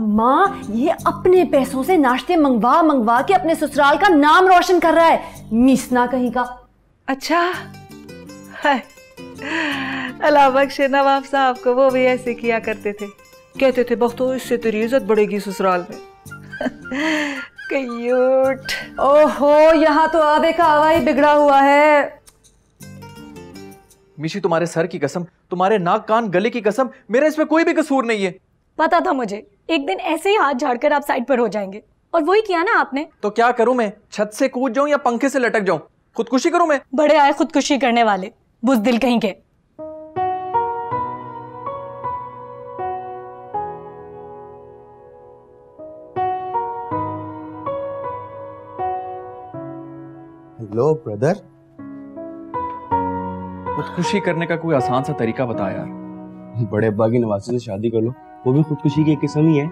माँ ये अपने पैसों से नाश्ते मंगवा मंगवा के अपने ससुराल का नाम रोशन कर रहा है, मीसना कहीं का। अच्छा, अलाबख्श नवाब साहब को वो भी ऐसे किया करते थे, कहते थे बख्तो इससे तेरी इज्जत बढ़ेगी ससुराल में। क्यूट। ओहो, यहाँ तो आधे का आवा ही बिगड़ा हुआ है। मिशी, तुम्हारे सर की कसम, तुम्हारे नाक कान गले की कसम, मेरा इसमें कोई भी कसूर नहीं है। पता था मुझे एक दिन ऐसे ही हाथ झाड़कर आप साइड पर हो जाएंगे, और वही किया ना आपने। तो क्या करूं मैं, छत से कूद जाऊं या पंखे से लटक जाऊं, खुदकुशी करूं मैं? बड़े आए खुदकुशी करने वाले, बुज़दिल कहीं के। हेलो ब्रदर, खुदकुशी करने का कोई आसान सा तरीका बता यार। बड़े अब्बा की नवासी से शादी कर लो, वो भी खुदकुशी की एक किस्म ही है।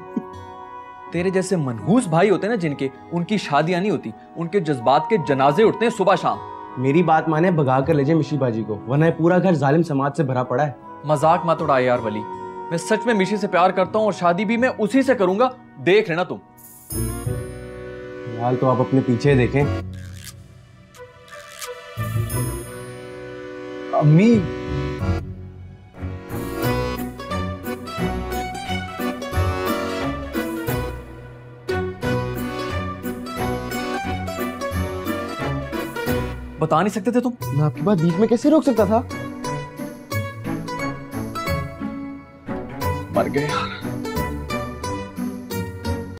तेरे जैसे मनहूस भाई होते ना जिनके, उनकी शादियां नहीं होती, उनके जज्बात के जनाजे उठते हैं सुबह शाम। मेरी बात माने, भगा कर ले जाए मिशी बाजी को, वरना पूरा घर जालिम समाज से भरा पड़ा है। मजाक मत उड़ा यार वली, मैं सच में मिशी से प्यार करता हूँ और शादी भी मैं उसी से करूंगा, देख लेना तुम। फिलहाल तो आप अपने पीछे देखें। अम्मी, बता नहीं सकते थे तुम? मैं आपकी बात बीच में कैसे रोक सकता था? मर गए।